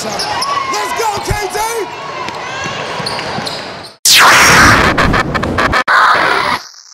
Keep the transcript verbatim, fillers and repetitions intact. side.